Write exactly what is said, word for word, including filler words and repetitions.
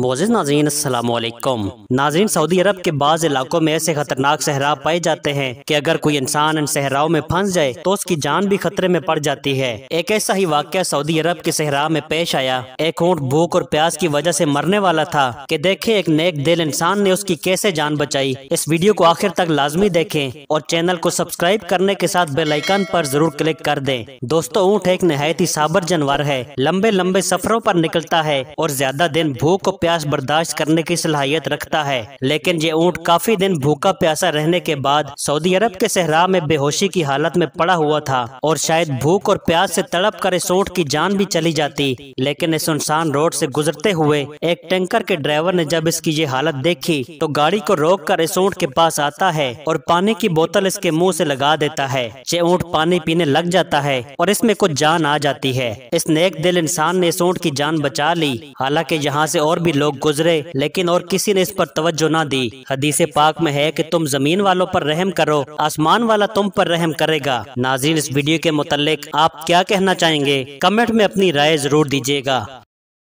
मोअज़्ज़िज़ नाज़रीन अस्सलाम वालेकुम। नाज़रीन, सऊदी अरब के बाज़ इलाकों में ऐसे खतरनाक सहरा पाए जाते हैं कि अगर कोई इंसान इन सहराओं में फंस जाए तो उसकी जान भी खतरे में पड़ जाती है। एक ऐसा ही वाक़या सऊदी अरब के सहरा में पेश आया। एक ऊँट भूख और प्यास की वजह से मरने वाला था कि देखे एक नेक दिल इंसान ने उसकी कैसे जान बचाई। इस वीडियो को आखिर तक लाजमी देखें और चैनल को सब्सक्राइब करने के साथ बेल आइकन पर जरूर क्लिक कर दें। दोस्तों, ऊँट एक नहायत ही साबर जानवर है। लंबे लंबे सफरों पर निकलता है और ज्यादा दिन भूख और प्यास बर्दाश्त करने की सलाहियत रखता है, लेकिन ये ऊँट काफी दिन भूखा प्यासा रहने के बाद सऊदी अरब के सहरा में बेहोशी की हालत में पड़ा हुआ था और शायद भूख और प्यास से तड़प कर इस ऊँट की जान भी चली जाती। लेकिन इस सुनसान रोड से गुजरते हुए एक टैंकर के ड्राइवर ने जब इसकी ये हालत देखी तो गाड़ी को रोक कर इस ऊँट के पास आता है और पानी की बोतल इसके मुँह से लगा देता है। ये ऊँट पानी पीने लग जाता है और इसमें कुछ जान आ जाती है। इस नेक दिल इंसान ने इस ऊँट की जान बचा ली। हालांकि यहाँ से और भी लोग गुजरे लेकिन और किसी ने इस पर तवज्जो ना दी। हदीसे पाक में है कि तुम जमीन वालों पर रहम करो, आसमान वाला तुम पर रहम करेगा। नाज़रीन, इस वीडियो के मुतालिक आप क्या कहना चाहेंगे? कमेंट में अपनी राय जरूर दीजिएगा।